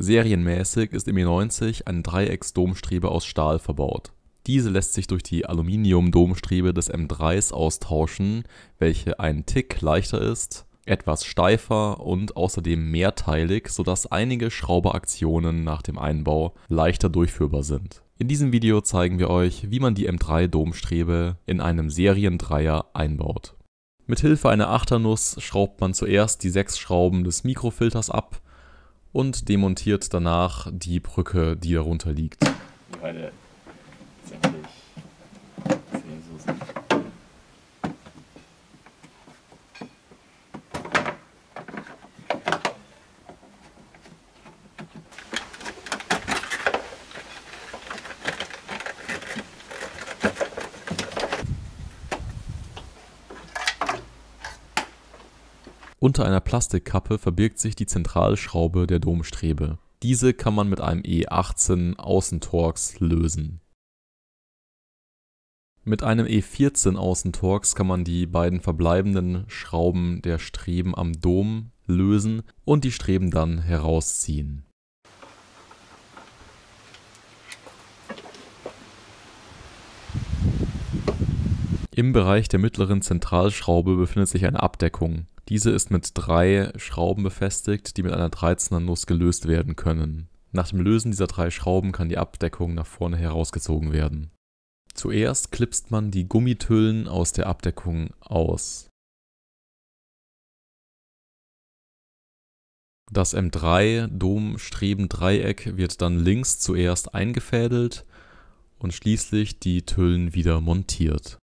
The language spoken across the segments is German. Serienmäßig ist im E90 ein Dreiecksdomstrebe aus Stahl verbaut. Diese lässt sich durch die Aluminium-Domstrebe des M3s austauschen, welche einen Tick leichter ist, etwas steifer und außerdem mehrteilig, sodass einige Schrauberaktionen nach dem Einbau leichter durchführbar sind. In diesem Video zeigen wir euch, wie man die M3-Domstrebe in einem Serien-Dreier einbaut. Mithilfe einer Achternuss schraubt man zuerst die 6 Schrauben des Mikrofilters ab und demontiert danach die Brücke, die darunter liegt. Leute, jetzt endlich. Unter einer Plastikkappe verbirgt sich die Zentralschraube der Domstrebe. Diese kann man mit einem E18 Außentorx lösen. Mit einem E14 Außentorx kann man die beiden verbleibenden Schrauben der Streben am Dom lösen und die Streben dann herausziehen. Im Bereich der mittleren Zentralschraube befindet sich eine Abdeckung. Diese ist mit 3 Schrauben befestigt, die mit einer 13er Nuss gelöst werden können. Nach dem Lösen dieser 3 Schrauben kann die Abdeckung nach vorne herausgezogen werden. Zuerst klipst man die Gummitüllen aus der Abdeckung aus. Das M3-Domstreben-Dreieck wird dann links zuerst eingefädelt und schließlich die Tüllen wieder montiert.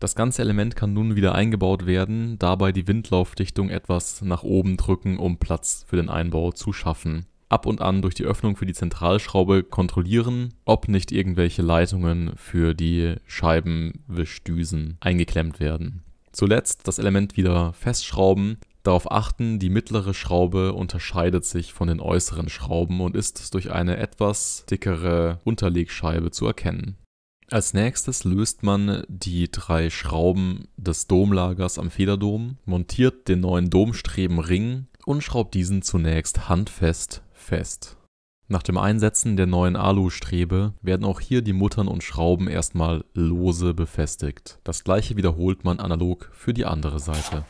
Das ganze Element kann nun wieder eingebaut werden, dabei die Windlaufdichtung etwas nach oben drücken, um Platz für den Einbau zu schaffen. Ab und an durch die Öffnung für die Zentralschraube kontrollieren, ob nicht irgendwelche Leitungen für die Scheibenwischdüsen eingeklemmt werden. Zuletzt das Element wieder festschrauben. Darauf achten, die mittlere Schraube unterscheidet sich von den äußeren Schrauben und ist durch eine etwas dickere Unterlegscheibe zu erkennen. Als nächstes löst man die 3 Schrauben des Domlagers am Federdom, montiert den neuen Domstrebenring und schraubt diesen zunächst handfest fest. Nach dem Einsetzen der neuen Alustrebe werden auch hier die Muttern und Schrauben erstmal lose befestigt. Das gleiche wiederholt man analog für die andere Seite.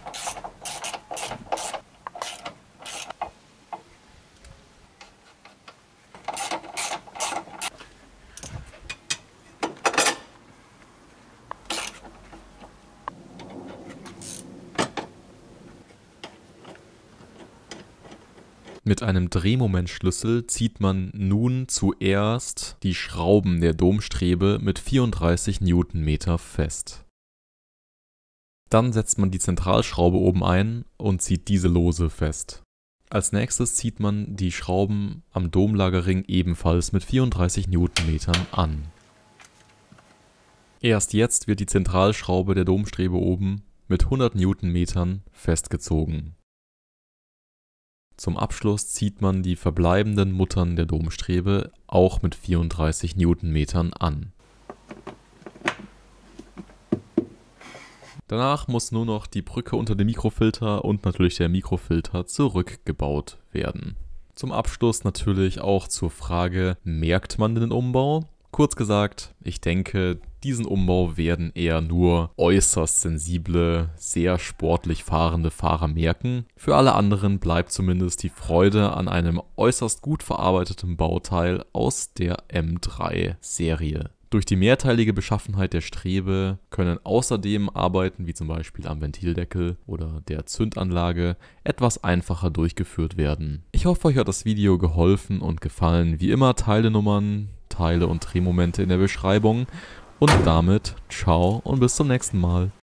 Mit einem Drehmomentschlüssel zieht man nun zuerst die Schrauben der Domstrebe mit 34 Newtonmeter fest. Dann setzt man die Zentralschraube oben ein und zieht diese lose fest. Als nächstes zieht man die Schrauben am Domlagerring ebenfalls mit 34 Newtonmetern an. Erst jetzt wird die Zentralschraube der Domstrebe oben mit 100 Newtonmetern festgezogen. Zum Abschluss zieht man die verbleibenden Muttern der Domstrebe auch mit 34 Newtonmetern an. Danach muss nur noch die Brücke unter dem Mikrofilter und natürlich der Mikrofilter zurückgebaut werden. Zum Abschluss natürlich auch zur Frage, merkt man den Umbau? Kurz gesagt, ich denke, diesen Umbau werden eher nur äußerst sensible, sehr sportlich fahrende Fahrer merken. Für alle anderen bleibt zumindest die Freude an einem äußerst gut verarbeiteten Bauteil aus der M3-Serie. Durch die mehrteilige Beschaffenheit der Strebe können außerdem Arbeiten wie zum Beispiel am Ventildeckel oder der Zündanlage etwas einfacher durchgeführt werden. Ich hoffe, euch hat das Video geholfen und gefallen. Wie immer Teilenummern, Teile und Drehmomente in der Beschreibung. Und damit ciao und bis zum nächsten Mal.